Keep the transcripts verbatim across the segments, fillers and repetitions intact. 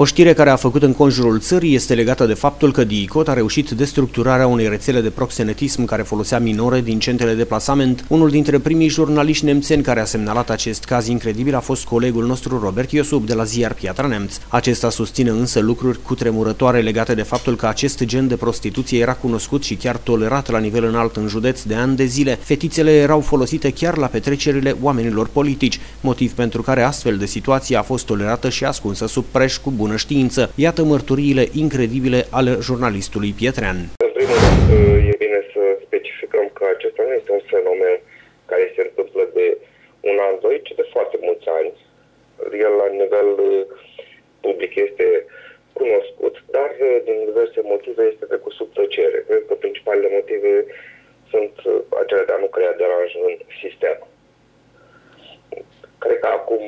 O știre care a făcut în conjurul țării este legată de faptul că DIICOT a reușit destructurarea unei rețele de proxenetism care folosea minore din centrele de plasament. Unul dintre primii jurnaliști nemțeni care a semnalat acest caz incredibil a fost colegul nostru Robert Iosub de la Ziar Piatra Nemț. Acesta susține însă lucruri cutremurătoare legate de faptul că acest gen de prostituție era cunoscut și chiar tolerat la nivel înalt în județ de ani de zile. Fetițele erau folosite chiar la petrecerile oamenilor politici, motiv pentru care astfel de situație a fost tolerată și ascunsă sub preș cu bună știință. Iată mărturiile incredibile ale jurnalistului pietrean. În primul rând, e bine să specificăm că acesta nu este un fenomen care se întâmplă de un an, doi, ci de foarte mulți ani. El la nivel public este cunoscut, dar din diverse motive este trecut sub tăcere. Cred că principalele motive sunt acelea de a nu crea deranj în sistem. Cred că acum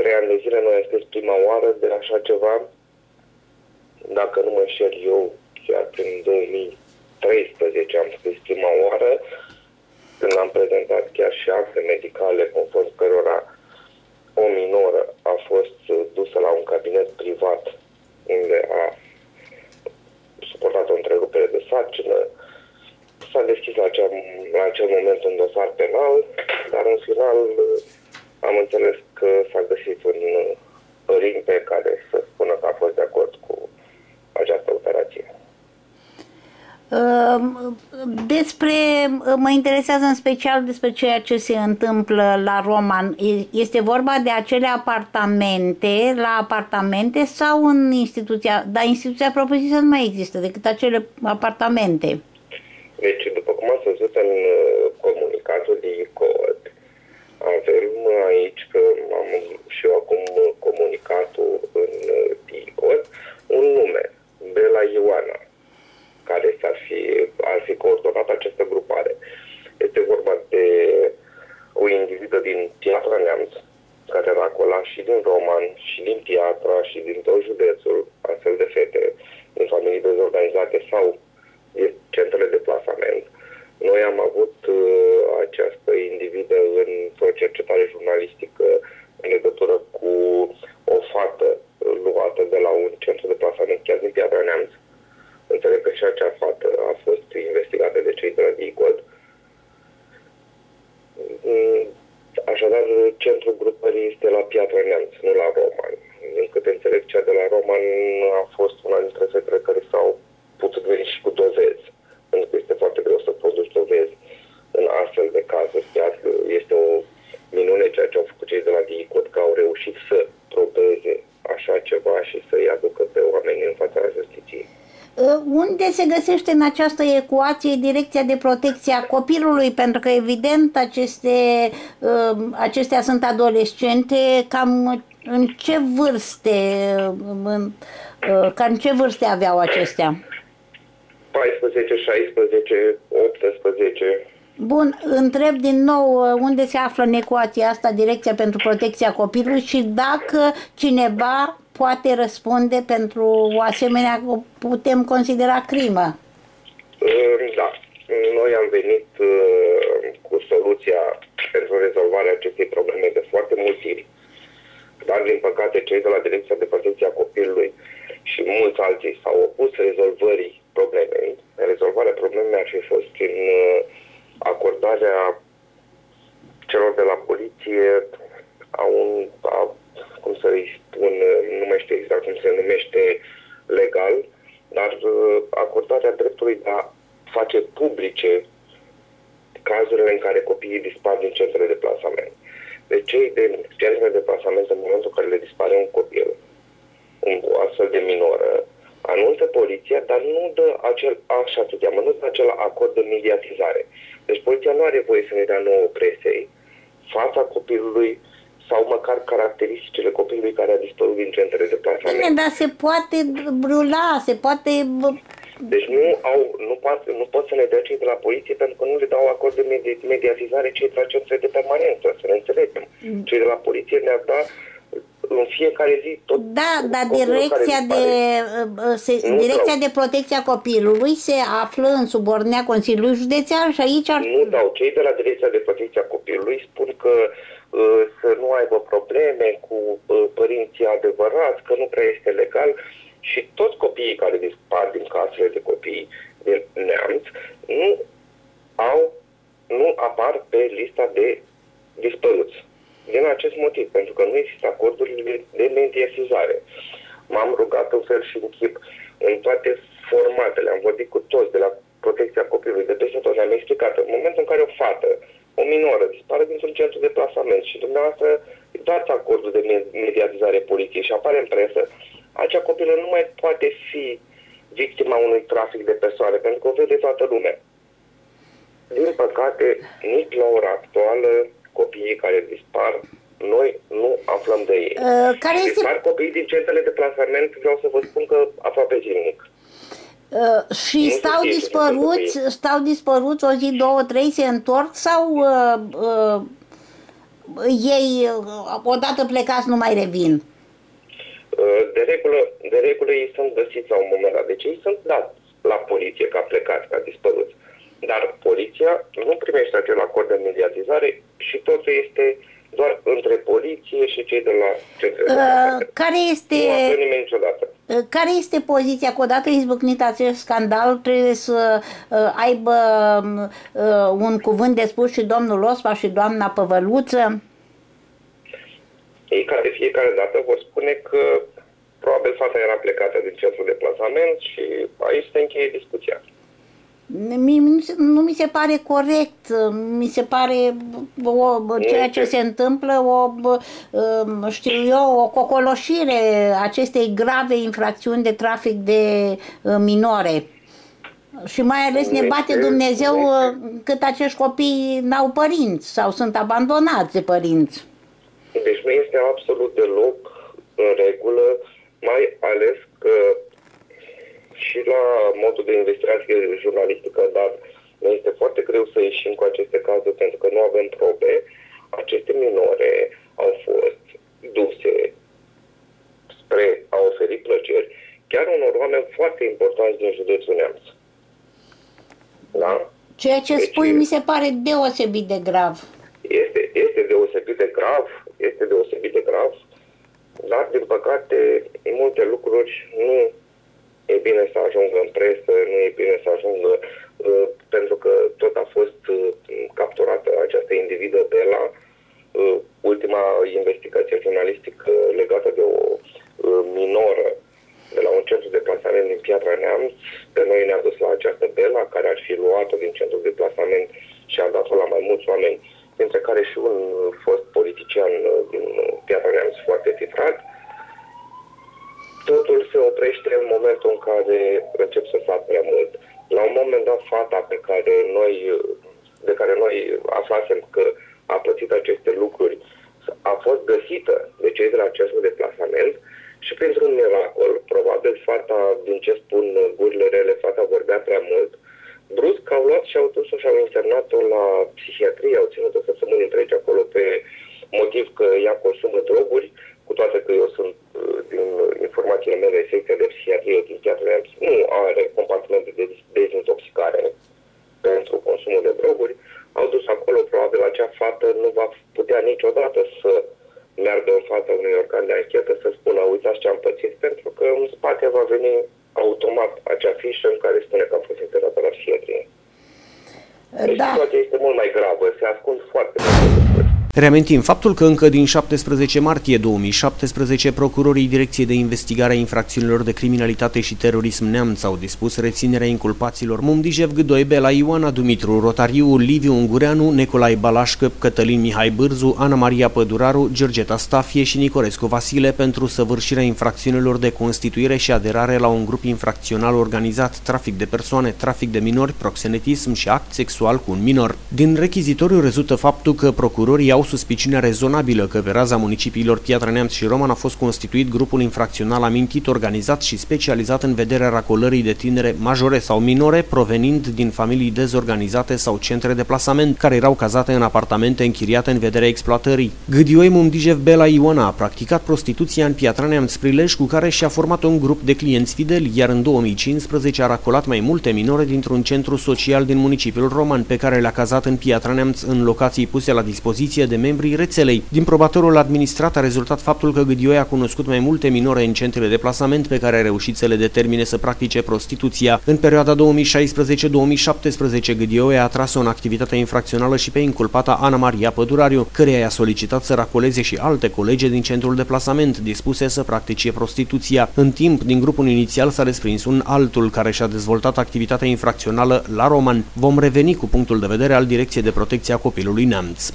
trei ani de zile noi am scris prima oară de așa ceva, dacă nu mă înșel eu, chiar prin două mii treisprezece am scris prima oară, când am prezentat chiar și acte medicale conform cărora o minoră a fost dusă la un cabinet privat unde a suportat o întrerupere de sarcină. S-a deschis la acel, la acel moment un dosar penal, dar în final am înțeles că s-a găsit un părinte care să spună că a fost de acord cu această operație. Despre, mă interesează în special despre ceea ce se întâmplă la Roman. Este vorba de acele apartamente, la apartamente sau în instituția, dar instituția propriu-zisă nu mai există decât acele apartamente. Deci, după cum ați văzut în comunicatul DIICOT, avem aici, că am și eu acum comunicatul în DIICOT, un nume, Bela Iona, care s-ar fi, ar fi coordonat această grupare. Este vorba de o individă din Piatra Neamț, care era acolo și din Roman, și din Piatra, și din tot județul, astfel de fete, din familii dezorganizate sau centrele de plasament. Noi am avut uh, această individă în o cercetare jurnalistică în legătură cu o fată luată de la un centru de plasament chiar din Piatra Neamț. Înțeleg că și acea fată a fost investigată de cei de la DIICOT. Așadar, centrul grupării este la Piatra Neamț, nu la Roman. Din câte înțeleg, cea de la Roman a fost una dintre fetele care s-au putut veni și cu dovezi, pentru că este foarte greu să produci dovezi în astfel de cazuri. Chiar este o minune ceea ce au făcut cei de la DIICOT, că au reușit să probeze așa ceva și să-i aducă pe oameni în fața justiției. Unde se găsește în această ecuație direcția de protecție a copilului? Pentru că, evident, aceste, acestea sunt adolescente. Cam în ce vârste, în, cam ce vârste aveau acestea? paisprezece, șaisprezece, optsprezece. Bun, întreb din nou unde se află în ecuația asta direcția pentru protecția copilului și dacă cineva poate răspunde pentru o asemenea, putem considera crimă. Da, noi am venit cu soluția pentru rezolvarea acestei probleme de foarte mulți ani, dar din păcate cei de la Direcția de Protecție a Copilului și mulți alții s-au opus rezolvării problemei. Rezolvarea problemei ar fi fost prin acordarea celor de la poliție a un, a, cum să-i spun, nu mai știu exact cum se numește legal, dar acordarea dreptului de a face publice cazurile în care copiii dispar din centrele de plasament. Deci cei din centrele de plasament, în momentul în care le dispare un copil, un astfel de minoră, anunță poliția, dar nu dă acel, așa se cheamă, nu dă acel acord de mediatizare. Deci poliția nu are voie să ne dea nouă presei fața copilului sau măcar caracteristicile copilului care a dispărut din centrele de plasament. Bine, dar se poate brula, se poate... Deci nu, au, nu, pot, nu pot să ne dea cei de la poliție pentru că nu le dau acord de mediatizare cei de la centre de permanență, să ne înțelegem. Cei de la poliție ne-ar da în fiecare zi tot... Da, dar direcția, de, se, direcția de protecție a copilului se află în subordinea Consiliului Județean și aici... Ar... Nu dau. Cei de la Direcția de Protecție a Copilului spun că să nu aibă probleme cu părinții adevărați, că nu prea este legal. Și toți copiii care dispar din casele de copii din neamț nu au, nu apar pe lista de dispăruți. Din acest motiv, pentru că nu există acordurile de mediatizare. M-am rugat în fel și în chip, în toate formatele, am vorbit cu toți, de la protecția copilului, de peste tot, ne-am explicat. În momentul în care o fată, o minoră, dispare dintr-un centru de plasament și dumneavoastră dați acordul de mediatizare poliției și apare în presă, acea copilă nu mai poate fi victima unui trafic de persoane, pentru că o vede toată lumea. Din păcate, nici la ora actuală, copiii care dispar, noi nu aflăm de ei. Uh, care este... Dispar copiii din centrele de plasament, vreau să vă spun că aproape zilnic. Uh, și nu stau dispăruți, stau dispăruți o zi, două, trei, se întorc sau uh, uh, ei uh, odată plecați nu mai revin? De regulă, de regulă ei sunt găsiți la un moment dat. Deci ei sunt dați la poliție ca plecați, ca dispăruți. Dar poliția nu primește acel acord de mediatizare și totul este doar între poliție și cei de la uh, care este uh, Care este poziția că odată izbucnit acest scandal trebuie să uh, aibă uh, un cuvânt de spus și domnul Ospa și doamna Păvăluță? Ei, ca de fiecare dată, vor spune că probabil fata era plecată din centrul de plasament și aici se încheie discuția. Nu mi se pare corect, mi se pare o, ceea ce se întâmplă, o, știu eu, o cocoloșire acestei grave infracțiuni de trafic de minore. Și mai ales ne bate Dumnezeu cât acești copii n-au părinți sau sunt abandonați de părinți. Deci nu este absolut deloc în regulă, mai ales că și la modul de investigație jurnalistică, dar ne este foarte greu să ieșim cu aceste cazuri pentru că nu avem probe. Aceste minore au fost duse spre a oferi plăceri chiar unor oameni foarte importanți din județul Neamț. Da? Ceea ce deci spui mi se pare deosebit de grav. Este, este deosebit de grav, este deosebit de grav, dar, din păcate, multe lucruri nu e bine să ajungă în presă, nu e bine să ajungă, uh, pentru că tot a fost uh, capturată această individă Bela, uh, ultima investigație jurnalistică legată de o uh, minoră de la un centru de plasament din Piatra Neamț. Pe noi ne-a dus la această Bela, care ar fi luat-o din centrul de plasament și a dat-o la mai mulți oameni, dintre care și un fost politician din Piatra Neamț foarte titrat. Totul se oprește în momentul în care încep să fac prea mult. La un moment dat, fata pe care noi, de care noi aflasem că a pățit aceste lucruri a fost găsită de cei de la acest deplasament și printr-un miracol, probabil fata, din ce spun gurile rele, fata vorbea prea mult, brusc au luat și au dus-o și au internat-o la psihiatrie, au ținut-o săptămâni întregi acolo pe motiv că ea consumă droguri, cu toate că eu sunt, din informațiile mele, secția de psihiatrie din Piatra Neamț nu are compartimente de dezintoxicare pentru consumul de droguri, au dus acolo, probabil acea fată nu va putea niciodată să meargă în fața unui organ de anchetă să spună, uitați ce am pățit, pentru că în spate va veni automat acea fișă în care spune că am fost internată la psihiatrie. Deci situația este mult mai gravă, se ascund foarte mult. Reamintim faptul că încă din șaptesprezece martie două mii șaptesprezece procurorii Direcției de Investigare a Infracțiunilor de Criminalitate și Terorism Neamț au dispus reținerea inculpaților Mumdijev, Gdoebe, Bela Iona, Dumitru Rotariu, Liviu Ungureanu, Nicolae Balașcă, Cătălin Mihai Bârzu, Ana Maria Păduraru, Georgeta Stafie și Nicorescu Vasile pentru săvârșirea infracțiunilor de constituire și aderare la un grup infracțional organizat, trafic de persoane, trafic de minori, proxenetism și act sexual cu un minor. Din rechizitoriu rezultă faptul că procurorii au suspiciunea rezonabilă că pe raza municipiilor Piatra Neamț și Roman a fost constituit grupul infracțional amintit, organizat și specializat în vederea racolării de tinere majore sau minore provenind din familii dezorganizate sau centre de plasament, care erau cazate în apartamente închiriate în vederea exploatării. Gâdioim Umdijev Bela Iona a practicat prostituția în Piatra Neamț, prilej cu care și-a format un grup de clienți fideli, iar în două mii cincisprezece a racolat mai multe minore dintr-un centru social din municipiul Roman, pe care le-a cazat în Piatra Neamț în locații puse la dispoziție de de membrii rețelei. Din probatorul administrat a rezultat faptul că Gâdioie a cunoscut mai multe minore în centrele de plasament pe care a reușit să le determine să practice prostituția. În perioada două mii șaisprezece două mii șaptesprezece, Gâdioie a tras-o în activitatea infracțională și pe inculpata Ana Maria Păduraru, căreia i-a solicitat să racoleze și alte colege din centrul de plasament dispuse să practice prostituția. În timp, din grupul inițial s-a desprins un altul care și-a dezvoltat activitatea infracțională la Roman. Vom reveni cu punctul de vedere al Direcției de Protecție a Copilului Neamț.